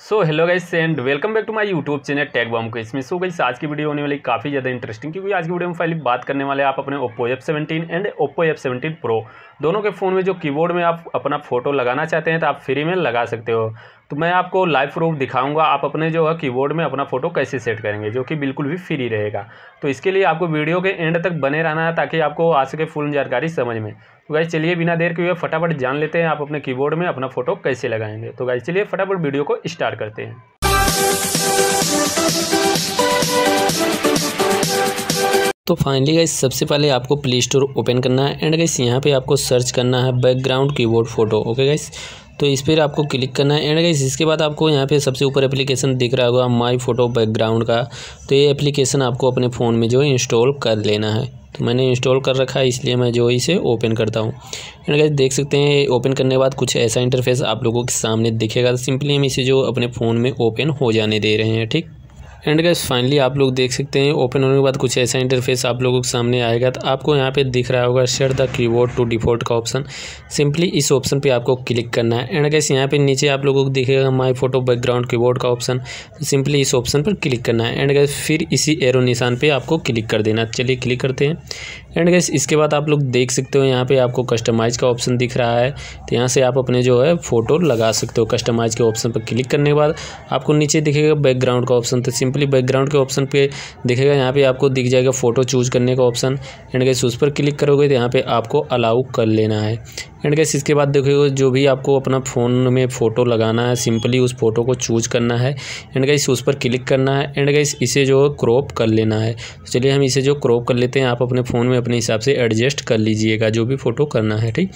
So hello guys and welcome back to my YouTube channel tech boy Mukesh में। So guys आज की video होने वाली काफ़ी ज़्यादा इंटरेस्टिंग, क्योंकि आज की वीडियो में पहले बात करने वाले आप अपने Oppo F17 and Oppo F17 Pro दोनों के फ़ोन में जो कीबोर्ड में आप अपना फ़ोटो लगाना चाहते हैं तो आप फ्री में लगा सकते हो। तो मैं आपको लाइव प्रूफ दिखाऊंगा आप अपने जो है कीबोर्ड में अपना फ़ोटो कैसे सेट करेंगे, जो कि बिल्कुल भी फ्री रहेगा। तो इसके लिए आपको वीडियो के एंड तक बने रहना है ताकि आपको आ सके फुल जानकारी समझ में। तो गाइस चलिए बिना देर के हुए फटाफट जान लेते हैं आप अपने कीबोर्ड में अपना फ़ोटो कैसे लगाएंगे। तो गाइस चलिए फटाफट वीडियो को स्टार्ट करते हैं। तो फाइनली गाइस सबसे पहले आपको प्ले स्टोर ओपन करना है एंड गाइस यहाँ पे आपको सर्च करना है background keyboard photo. Okay guys, तो इस पर आपको क्लिक करना है एंड गाइस इसके बाद आपको यहाँ पे सबसे ऊपर एप्लीकेशन दिख रहा होगा माय फ़ोटो बैकग्राउंड का। तो ये एप्लीकेशन आपको अपने फ़ोन में जो इंस्टॉल कर लेना है। तो मैंने इंस्टॉल कर रखा है इसलिए मैं जो इसे ओपन करता हूँ एंड गाइस देख सकते हैं ओपन करने के बाद कुछ ऐसा इंटरफेस आप लोगों के सामने दिखेगा। सिंपली हम इसे जो अपने फ़ोन में ओपन हो जाने दे रहे हैं, ठीक। एंड गाइस फाइनली आप लोग देख सकते हैं ओपन होने के बाद कुछ ऐसा इंटरफेस आप लोगों के सामने आएगा। तो आपको यहाँ पे दिख रहा होगा set the keyboard to default का ऑप्शन। सिंपली इस ऑप्शन पे आपको क्लिक करना है एंड गाइस यहाँ पे नीचे आप लोगों को दिखेगा माय फोटो बैकग्राउंड कीबोर्ड का ऑप्शन। सिंपली इस ऑप्शन पर क्लिक करना है एंड गाइस फिर इसी एरो निशान पर आपको क्लिक कर देना। चलिए क्लिक करते हैं एंड गाइस इसके बाद आप लोग देख सकते हो यहाँ पर आपको कस्टमाइज़ का ऑप्शन दिख रहा है। तो यहाँ से आप अपने जो है फ़ोटो लगा सकते हो। कस्टमाइज़ के ऑप्शन पर क्लिक करने के बाद आपको नीचे दिखेगा बैकग्राउंड का ऑप्शन। तो सिंपली बैकग्राउंड के ऑप्शन पे दिखेगा, यहाँ पे आपको दिख जाएगा फ़ोटो चूज़ करने का ऑप्शन एंड गाइस उस पर क्लिक करोगे तो यहाँ पे आपको अलाउ कर लेना है। एंड गाइस इसके बाद देखिएगा जो भी आपको अपना फ़ोन में फ़ोटो लगाना है सिंपली उस फोटो को चूज़ करना है एंड गाइस उस पर क्लिक करना है एंड गाइस इसे जो क्रॉप कर लेना है। चलिए हम इसे जो क्रॉप कर लेते हैं, आप अपने फ़ोन में अपने हिसाब से एडजस्ट कर लीजिएगा जो भी फ़ोटो करना है, ठीक।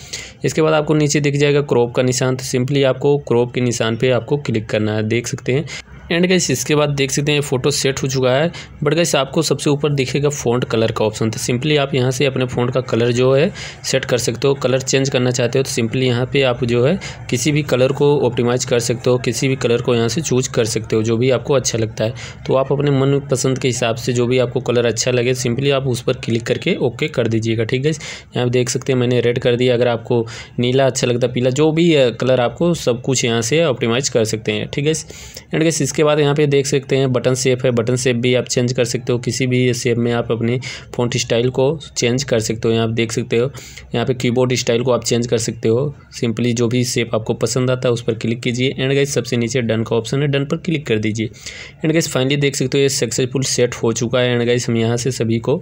इसके बाद आपको नीचे दिख जाएगा क्रॉप का निशान। तो सिंपली आपको क्रॉप के निशान पर आपको क्लिक करना है, देख सकते हैं। एंड गाइस इसके बाद देख सकते हैं फ़ोटो सेट हो चुका है। बट गाइस आपको सबसे ऊपर दिखेगा फ़ॉन्ट कलर का ऑप्शन। तो सिंपली आप यहां से अपने फ़ॉन्ट का कलर जो है सेट कर सकते हो। कलर चेंज करना चाहते हो तो सिंपली यहां पे आप जो है किसी भी कलर को ऑप्टिमाइज़ कर सकते हो, किसी भी कलर को यहां से चूज कर सकते हो जो भी आपको अच्छा लगता है। तो आप अपने मन पसंद के हिसाब से जो भी आपको कलर अच्छा लगे सिंपली आप उस पर क्लिक करके ओके कर दीजिएगा, ठीक गाइस। यहाँ पर देख सकते हैं मैंने रेड कर दिया, अगर आपको नीला अच्छा लगता पीला जो भी कलर आपको सब कुछ यहाँ से ऑप्टिमाइज़ कर सकते हैं, ठीक गाइस। एंड गाइस इसके बाद यहाँ पे देख सकते हैं बटन शेप है। बटन शेप भी आप चेंज कर सकते हो, किसी भी शेप में आप अपनी फ़ॉन्ट स्टाइल को चेंज कर सकते हो। यहाँ आप देख सकते हो यहाँ पे कीबोर्ड स्टाइल को आप चेंज कर सकते हो। सिंपली जो भी शेप आपको पसंद आता है उस पर क्लिक कीजिए एंड गाइस सबसे नीचे डन का ऑप्शन है, डन पर क्लिक कर दीजिए। एंड गाइस फाइनली देख सकते हो ये सक्सेसफुल सेट हो चुका है। एंड गाइस हम यहाँ से सभी को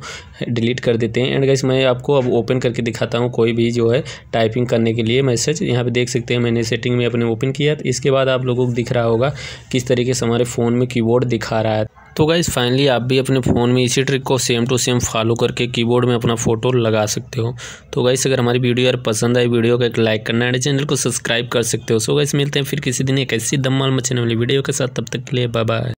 डिलीट कर देते हैं। एंड गाइस मैं आपको अब ओपन करके दिखाता हूँ कोई भी जो है टाइपिंग करने के लिए मैसेज। यहाँ पर देख सकते हैं मैंने सेटिंग में अपने ओपन किया। इसके बाद आप लोगों को दिख रहा होगा किस तरीके हमारे फ़ोन में कीबोर्ड दिखा रहा है। तो गाइस फाइनली आप भी अपने फ़ोन में इसी ट्रिक को सेम टू सेम फॉलो करके कीबोर्ड में अपना फ़ोटो लगा सकते हो। तो गाइस अगर हमारी वीडियो यार पसंद आई वीडियो को एक लाइक करना है, चैनल को सब्सक्राइब कर सकते हो। सो गाइस मिलते हैं फिर किसी दिन एक ऐसी धमाल मचाने वाली वीडियो के साथ, तब तक के लिए बाय बाय।